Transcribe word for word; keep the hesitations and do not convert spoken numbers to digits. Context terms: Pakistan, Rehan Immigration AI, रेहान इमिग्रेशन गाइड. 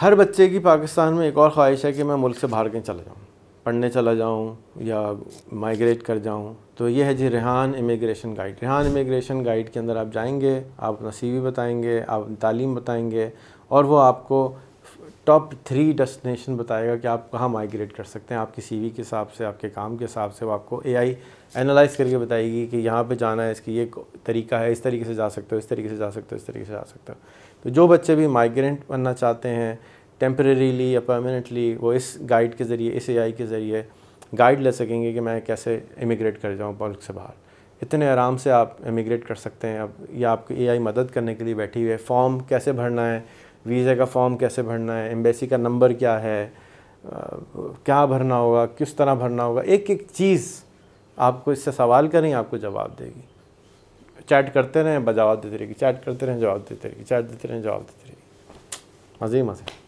हर बच्चे की पाकिस्तान में एक और ख्वाहिश है कि मैं मुल्क से बाहर कहीं चला जाऊँ, पढ़ने चला जाऊँ या माइग्रेट कर जाऊँ। तो ये है जी रेहान इमिग्रेशन गाइड। रेहान इमिग्रेशन गाइड के अंदर आप जाएंगे, आप अपना सी वी बताएँगे, आप तालीम बताएँगे और वो आपको टॉप थ्री डेस्टिनेशन बताएगा कि आप कहाँ माइग्रेट कर सकते हैं। आपकी सीवी के हिसाब से, आपके काम के हिसाब से वो आपको एआई एनालाइज करके बताएगी कि यहाँ पे जाना है, इसकी ये तरीका है, इस तरीके से जा सकते हो, इस तरीके से जा सकते हो, इस तरीके से जा सकते हो। तो जो बच्चे भी माइग्रेंट बनना चाहते हैं टेम्परेरीली या परमानेंटली, वो इस गाइड के ज़रिए, इस एआई के ज़रिए गाइड ले सकेंगे कि मैं कैसे इमिग्रेट कर जाऊँ मुल्क से बाहर। इतने आराम से आप इमिग्रेट कर सकते हैं अब। या आपको एआई मदद करने के लिए बैठी हुई है, फॉर्म कैसे भरना है, वीज़ा का फॉर्म कैसे भरना है, एम्बेसी का नंबर क्या है, आ, क्या भरना होगा, किस तरह भरना होगा, एक एक चीज़ आपको इससे सवाल करें आपको जवाब देगी। चैट करते रहें, जवाब देते रहेगी, चैट करते रहें, जवाब देते रहेगी, चैट देते रहें, जवाब देते रहेगी। मज़े ही मज़े।